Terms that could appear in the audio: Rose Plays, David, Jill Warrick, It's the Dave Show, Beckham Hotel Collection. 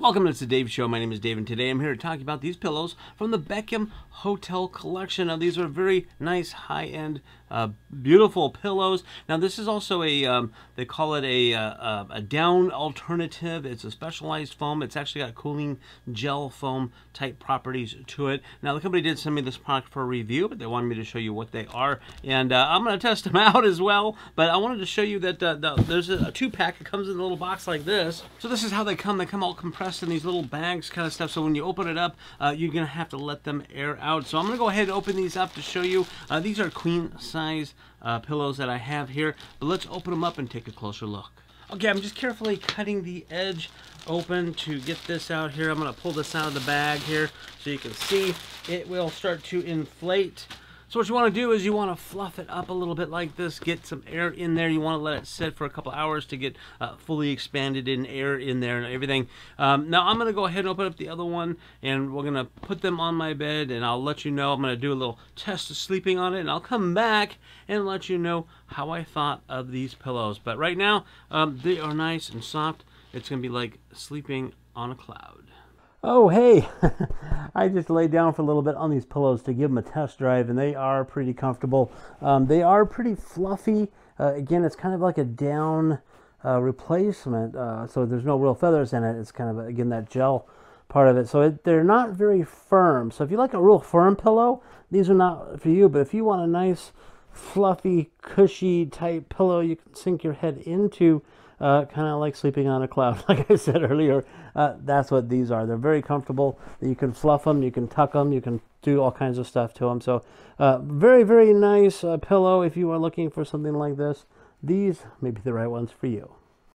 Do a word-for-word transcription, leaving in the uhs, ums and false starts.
Welcome to It's the Dave Show. My name is Dave, and today I'm here to talk about these pillows from the Beckham Hotel Collection. Now, these are very nice, high-end, uh, beautiful pillows. Now, this is also a, um, they call it a, a, a down alternative. It's a specialized foam. It's actually got cooling gel foam type properties to it. Now, the company did send me this product for a review, but they wanted me to show you what they are, and uh, I'm going to test them out as well, but I wanted to show you that uh, the, there's a, a two-pack that comes in a little box like this. So this is how they come. They come all compressed in these little bags kind of stuff, so when you open it up, uh, you're going to have to let them air out. So I'm going to go ahead and open these up to show you. Uh, these are queen-size uh, pillows that I have here, but let's open them up and take a closer look. Okay, I'm just carefully cutting the edge open to get this out here. I'm going to pull this out of the bag here so you can see it will start to inflate. So what you want to do is you want to fluff it up a little bit like this, get some air in there. You want to let it sit for a couple hours to get uh, fully expanded in air in there and everything. Um, now I'm going to go ahead and open up the other one, and we're going to put them on my bed, and I'll let you know. I'm going to do a little test of sleeping on it, and I'll come back and let you know how I thought of these pillows. But right now, um, they are nice and soft. It's going to be like sleeping on a cloud. Oh, hey, I just laid down for a little bit on these pillows to give them a test drive, and they are pretty comfortable. Um, they are pretty fluffy. Uh, again, it's kind of like a down uh, replacement, uh, so there's no real feathers in it. It's kind of, again, that gel part of it. So it, they're not very firm. So if you like a real firm pillow, these are not for you. But if you want a nice, fluffy, cushy type pillow you can sink your head into, Uh, kind of like sleeping on a cloud, like I said earlier. Uh, that's what these are. They're very comfortable. You can fluff them, you can tuck them, you can do all kinds of stuff to them. So uh, very, very nice uh, pillow if you are looking for something like this. These may be the right ones for you.